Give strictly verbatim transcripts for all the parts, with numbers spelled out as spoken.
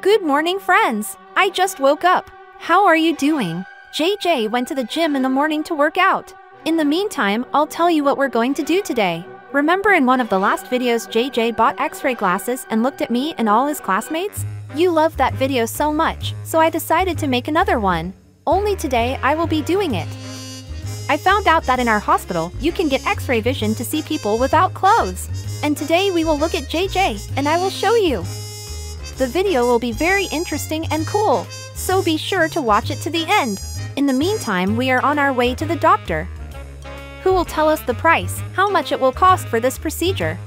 Good morning, friends! I just woke up. How are you doing? J J went to the gym in the morning to work out. In the meantime, I'll tell you what we're going to do today. Remember in one of the last videos J J bought x-ray glasses and looked at me and all his classmates? You loved that video so much, so I decided to make another one. Only today I will be doing it. I found out that in our hospital, you can get x-ray vision to see people without clothes. And today we will look at J J, and I will show you. The video will be very interesting and cool, so be sure to watch it to the end. In the meantime, we are on our way to the doctor, who will tell us the price, how much it will cost for this procedure.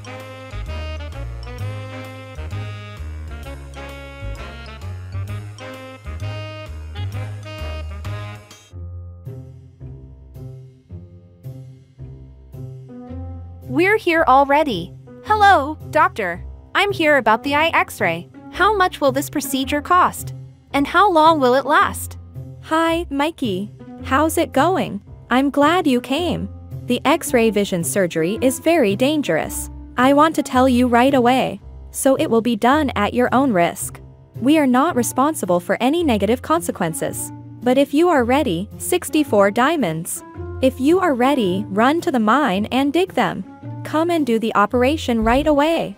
We're here already. Hello, doctor. I'm here about the eye x-ray. How much will this procedure cost? And how long will it last? Hi, Mikey. How's it going? I'm glad you came. The x-ray vision surgery is very dangerous. I want to tell you right away, so it will be done at your own risk. We are not responsible for any negative consequences. But if you are ready, sixty-four diamonds. If you are ready, run to the mine and dig them. Come and do the operation right away.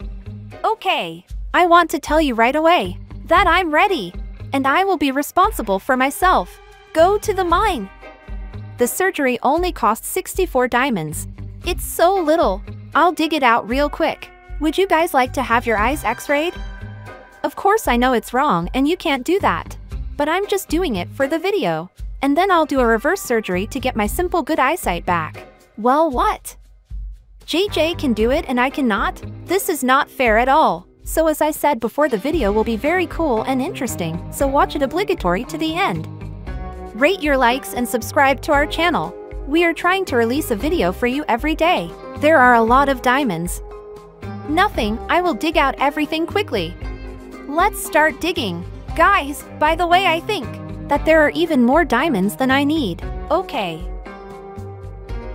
Okay. I want to tell you right away that I'm ready, and I will be responsible for myself. Go to the mine. The surgery only costs sixty-four diamonds. It's so little. I'll dig it out real quick. Would you guys like to have your eyes x-rayed? Of course I know it's wrong and you can't do that, but I'm just doing it for the video. And then I'll do a reverse surgery to get my simple good eyesight back. Well, what? J J can do it and I cannot? This is not fair at all. So as I said before, the video will be very cool and interesting, so watch it obligatory to the end. Rate your likes and subscribe to our channel. We are trying to release a video for you every day. There are a lot of diamonds. Nothing, I will dig out everything quickly. Let's start digging. Guys, by the way, I think that there are even more diamonds than I need. Okay.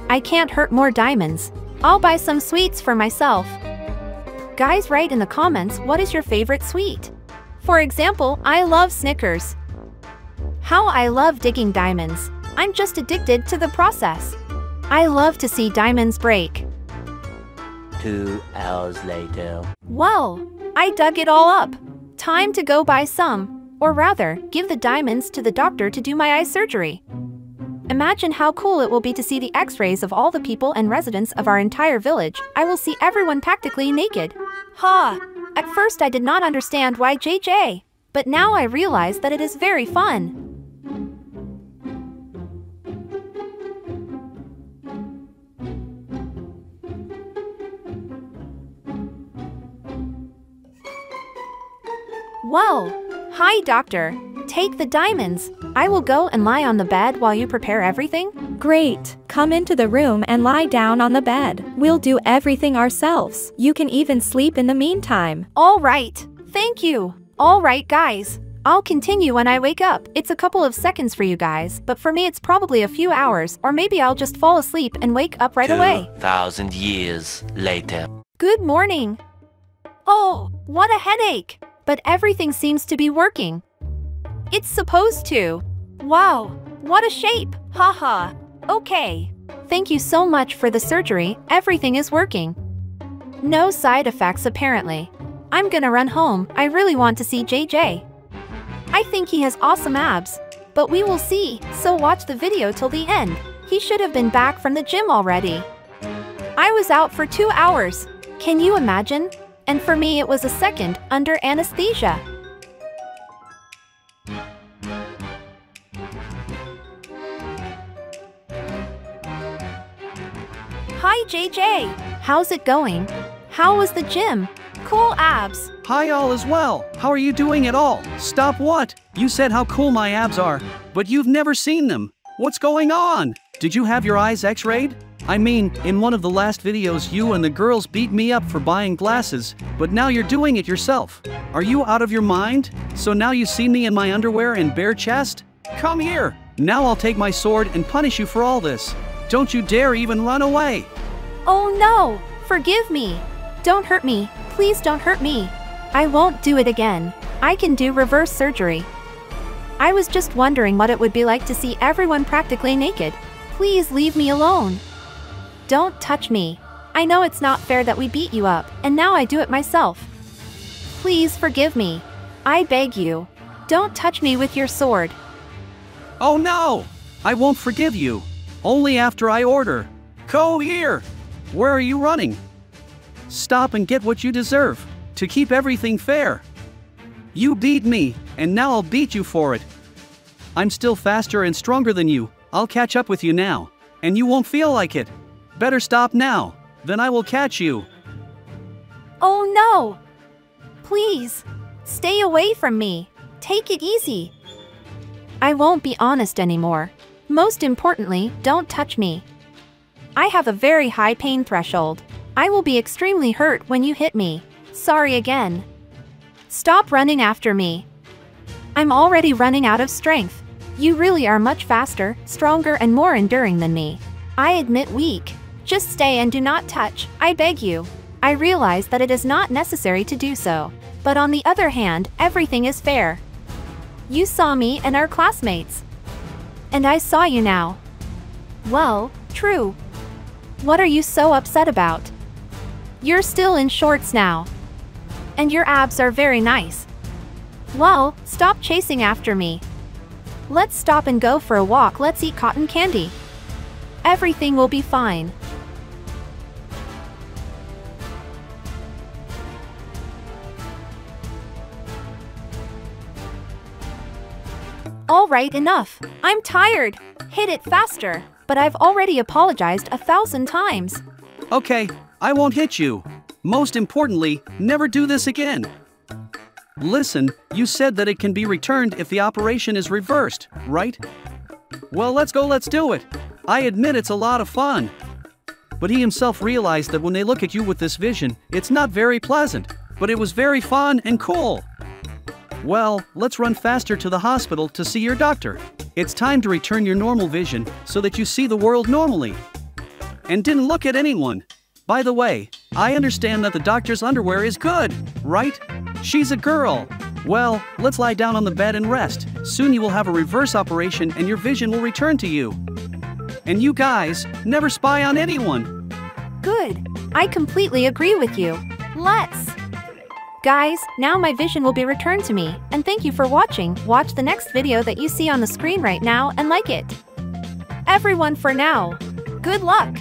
I can't hurt more diamonds. I'll buy some sweets for myself. Guys, write in the comments what is your favorite sweet. For example, I love Snickers. How I love digging diamonds. I'm just addicted to the process. I love to see diamonds break. Two hours later. Well, I dug it all up. Time to go buy some, or rather, give the diamonds to the doctor to do my eye surgery. Imagine how cool it will be to see the x-rays of all the people and residents of our entire village. I will see everyone practically naked. Ha! At first I did not understand why J J, but now I realize that it is very fun. Well, hi doctor. Take the diamonds. I will go and lie on the bed while you prepare everything. Great. Come into the room and lie down on the bed. We'll do everything ourselves. You can even sleep in the meantime. All right. Thank you. All right, guys. I'll continue when I wake up. It's a couple of seconds for you guys, but for me it's probably a few hours, or maybe I'll just fall asleep and wake up right away. two thousand years later. Good morning. Oh, what a headache. But everything seems to be working. It's supposed to. Wow, what a shape, haha. Okay, thank you so much for the surgery. Everything is working. No side effects apparently. I'm gonna run home. I really want to see J J. I think he has awesome abs, but we will see, so watch the video till the end. He should have been back from the gym already. I was out for two hours. Can you imagine? And for me it was a second under anesthesia. Hi J J, how's it going? How was the gym? Cool abs. Hi, all is well. How are you doing at all? Stop what? You said how cool my abs are, but you've never seen them. What's going on? Did you have your eyes x-rayed? I mean, in one of the last videos you and the girls beat me up for buying glasses, but now you're doing it yourself. Are you out of your mind? So now you see me in my underwear and bare chest? Come here. Now I'll take my sword and punish you for all this. Don't you dare even run away! Oh no! Forgive me! Don't hurt me! Please don't hurt me! I won't do it again! I can do reverse surgery. I was just wondering what it would be like to see everyone practically naked. Please leave me alone. Don't touch me. I know it's not fair that we beat you up, and now I do it myself. Please forgive me. I beg you. Don't touch me with your sword. Oh no! I won't forgive you. Only after I order. Go here! Where are you running? Stop and get what you deserve, to keep everything fair. You beat me, and now I'll beat you for it. I'm still faster and stronger than you. I'll catch up with you now, and you won't feel like it. Better stop now, then I will catch you. Oh no! Please, stay away from me. Take it easy. I won't be honest anymore. Most importantly, don't touch me. I have a very high pain threshold. I will be extremely hurt when you hit me. Sorry again. Stop running after me. I'm already running out of strength. You really are much faster, stronger, and more enduring than me. I admit weak. Just stay and do not touch, I beg you. I realize that it is not necessary to do so. But on the other hand, everything is fair. You saw me and our classmates. And I saw you now. Well, true. What are you so upset about? You're still in shorts now. And your abs are very nice. Well, stop chasing after me. Let's stop and go for a walk. Let's eat cotton candy. Everything will be fine. All right, enough. I'm tired. Hit it faster. But I've already apologized a thousand times. Okay, I won't hit you. Most importantly, never do this again. Listen, you said that it can be returned if the operation is reversed, right? Well, let's go, let's do it. I admit it's a lot of fun. But he himself realized that when they look at you with this vision, it's not very pleasant, but it was very fun and cool. Well, let's run faster to the hospital to see your doctor. It's time to return your normal vision so that you see the world normally. And didn't look at anyone. By the way, I understand that the doctor's underwear is good, right? She's a girl. Well, let's lie down on the bed and rest. Soon you will have a reverse operation and your vision will return to you. And you guys, never spy on anyone. Good. I completely agree with you. Let's. Guys, now my vision will be returned to me, and thank you for watching. Watch the next video that you see on the screen right now and like it. Everyone for now. Good luck.